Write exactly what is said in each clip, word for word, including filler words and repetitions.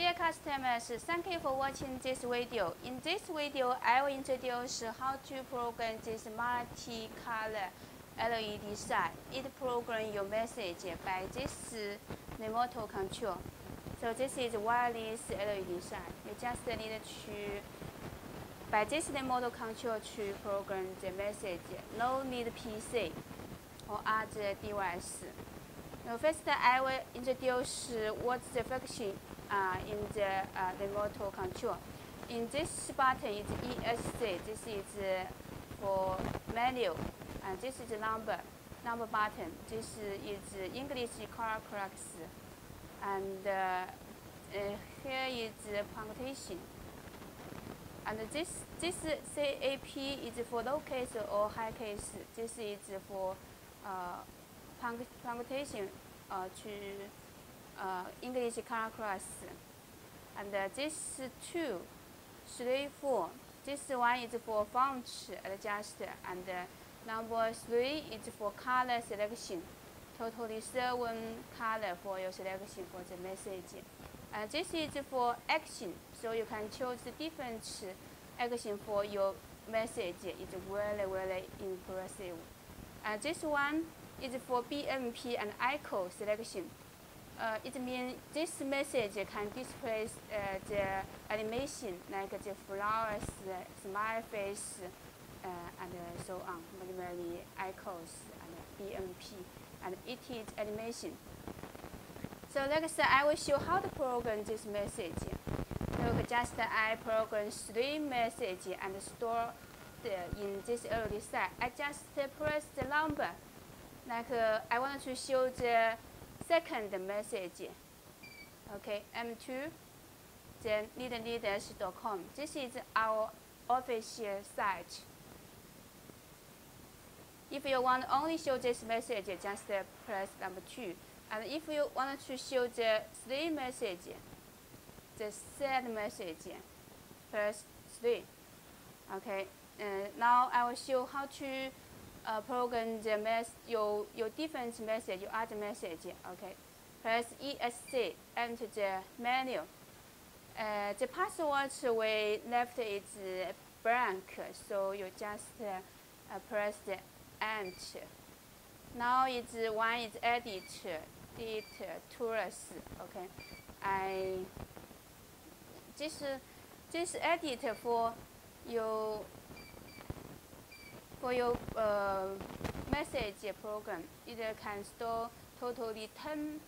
Dear customers, thank you for watching this video. In this video, I will introduce how to program this multi-color L E D sign. It programs your message by this remote control. So this is wireless L E D sign. You just need to, by this remote control, to program the message. No need P C or other device. Now first, I will introduce what's the function Uh, in the uh, remote control. In this button is E S C. This is uh, for menu, and this is number number button. This is English color clocks, and uh, uh, here is punctuation. And this this cap is for low case or high case. This is for uh, punctuation uh, to. Uh, English color class, and uh, this two, three, four. This one is for font adjuster, and uh, number three is for color selection. Totally seven color for your selection for the message. And uh, this is for action, so you can choose different action for your message. It's very very impressive. And uh, this one is for B M P and I C O selection. Uh, it means this message can display uh, the animation like the flowers, the smile face, uh, and uh, so on, many, many icons and B M P, and it is animation. So next I will show how to program this message. Look, just uh, I program three messages and store the, in this L E D sign. I just uh, press the number, like uh, I want to show the second message. Okay, M two, then leadleds dot com. This is our official site. If you want to only show this message, just press number two. And if you want to show the three message, the third message, press three. Okay, uh, now I will show how to Uh, program the mess your your different message, your other message. Okay, press E S C, enter the menu. Uh, the password we left is blank, so you just uh, press the enter. Now it's one is edit, edit tools. Okay, I just just edit for your. For your uh, message program, it can store totally ten,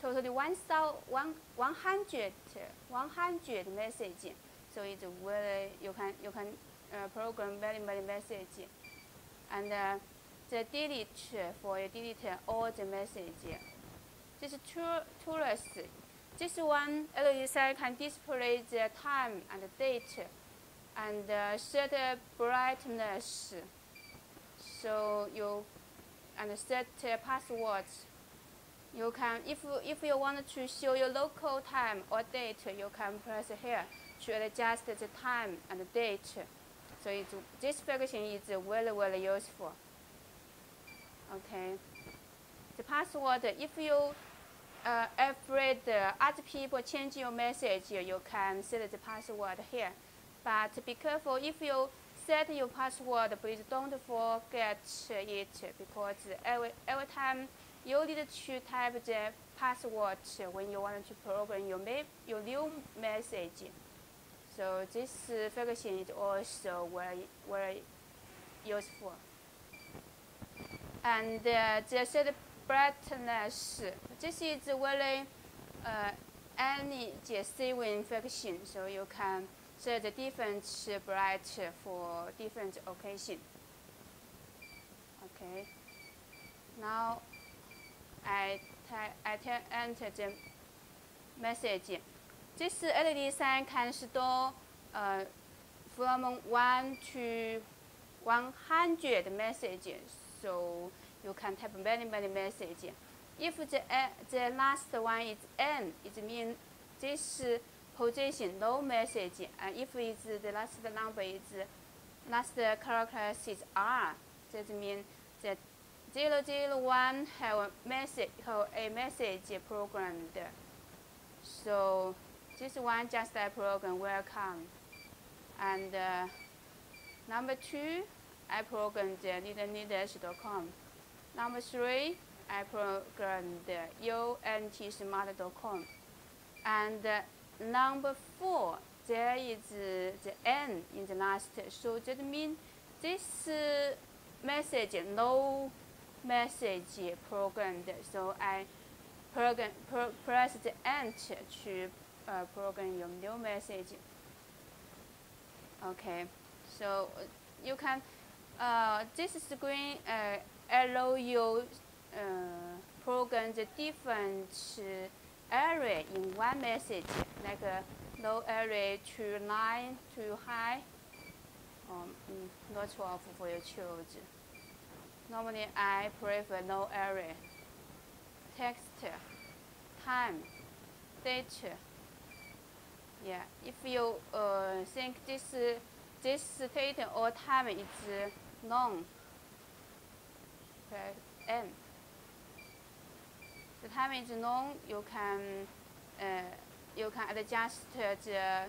totally one thousand, one, one hundred, one hundred messages. So it's very you can you can uh, program very many messages, and uh, the delete for you delete all the messages. This two tools, this one L E D sign can display the time and the date, and uh, set brightness. So you and set uh, passwords. You can, if if you want to show your local time or date, you can press here to adjust the time and the date. So it's, this function is very very useful. Okay, the password. If you uh, afraid other people change your message, you can set the password here. But be careful if you. Set your password, please don't forget it, because every, every time you need to type the password when you want to program your, your new message. So this function is also very, very useful. And uh, the set brightness, this is very uh, any saving function, so you can set the different bright for different occasion. Okay. Now I I enter the message. This L E D sign can store uh, from one to one hundred messages. So you can type many many messages. If the uh, the last one is N, it means this. Uh, Position, no message, and if it's the last number is last color class is R, that means that zero zero one have a message have a message programmed. So This one just a program welcome. And uh, number two, I programmed leadleds dot com. Number three, I programmed untsmart dot com. And uh, number four, there is uh, the N in the last. So that means this uh, message, no message programmed. So I program, pro press the Enter to uh, program your new message. Okay, so you can, uh, this screen uh, allow you uh, program the different uh, array in one message, like a low array to line to high, um, not twelve for your choice. Normally I prefer no array, text, time, date. Yeah, if you uh, think this uh, this date or time is uh, long, press N. The time is long. You can uh, you can adjust uh, the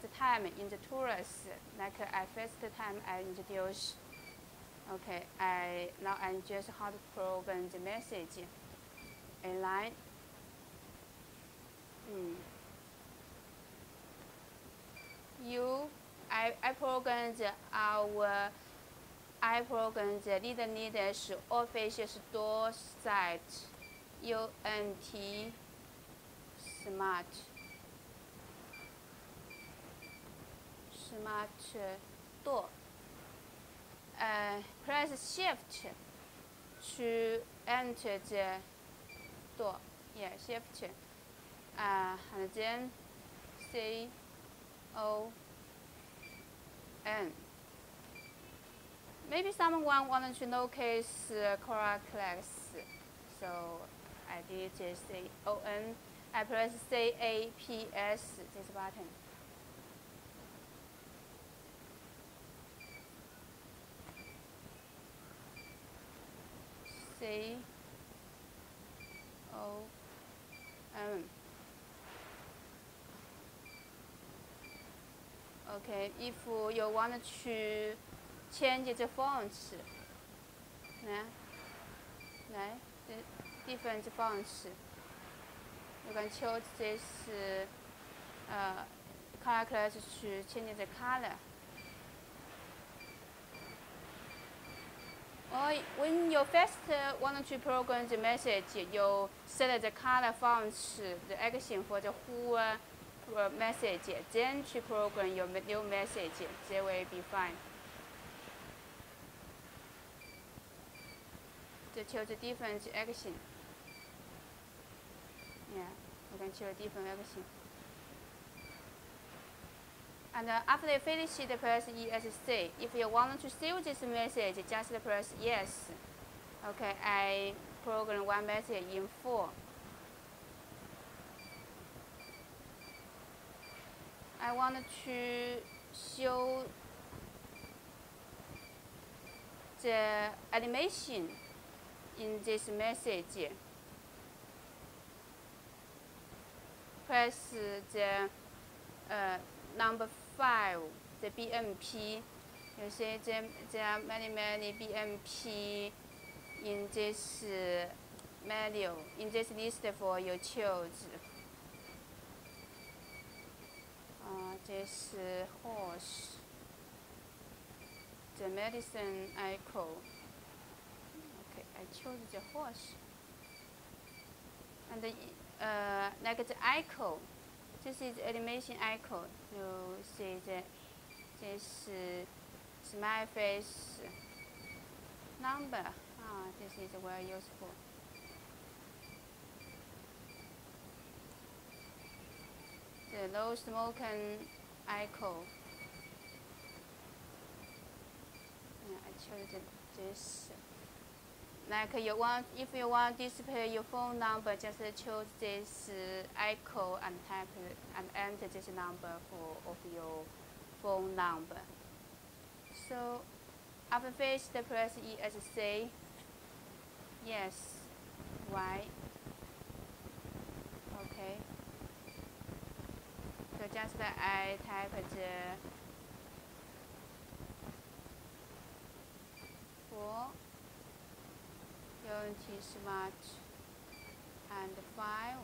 the time in the tourist. Like uh, I first time I introduce. Okay, I now I just how to program the message in line. Mm. You, I, I programmed our, I programmed the Leadleds official store site, untsmart, smart door. Uh, press shift to enter the door. Yeah, shift. Uh, and then say. O N. Maybe someone wanted to locate uh, correct, so I did just say O N. I press C A P S this button. C O N. Okay, if uh, you want to change the fonts, yeah, yeah, the different fonts, you can choose this uh, uh, color class to change the color. Or when you first uh, want to program the message, you set the color fonts, the action for the whole uh, message, then to program your new message, they will be fine. To choose different action. Yeah, you can choose different action. And uh, after you finish the press E S C. If you want to save this message, just press yes. Okay, I program one message in four. I want to show the animation in this message. Press the uh, number five, the B M P. You see the, there are many, many B M P in this uh, menu, in this list for your choice. Uh, this uh, horse, the medicine icon. Okay, I chose the horse. And the, uh, like the icon, this is animation icon. You see the this uh, smile face number. Ah, this is very useful. The low smoking icon. Yeah, I chose this. Like you want, if you want to display your phone number, just choose this uh, icon and type and enter this number for of your phone number. So after first press E S C. Yes. Why? Okay. just uh, I typed uh, four, untsmart, and five.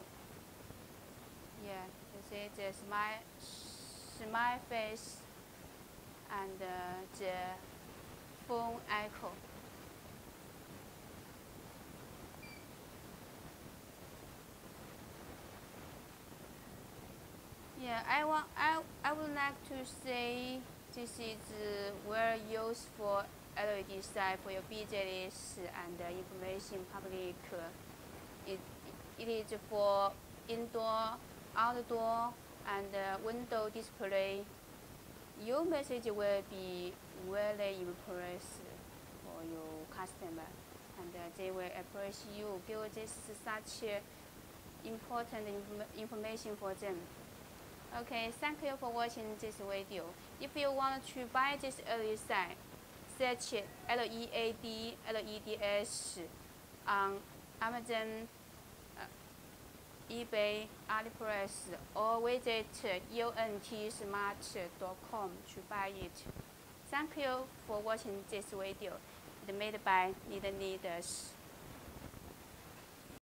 Yeah, this is the smile, smile face, and uh, the phone icon. Yeah, I want. I I would like to say this is uh, very useful L E D sign for your business and uh, information public. It it is for indoor, outdoor, and uh, window display. Your message will be very impressive for your customer, and uh, they will approach you because this is such uh, important inform information for them. Okay, thank you for watching this video. If you want to buy this L E D sign, search L E A D, L E D S on Amazon, uh, eBay, AliExpress, or visit U N T smart dot com to buy it. Thank you for watching this video. It's made by Leadleds.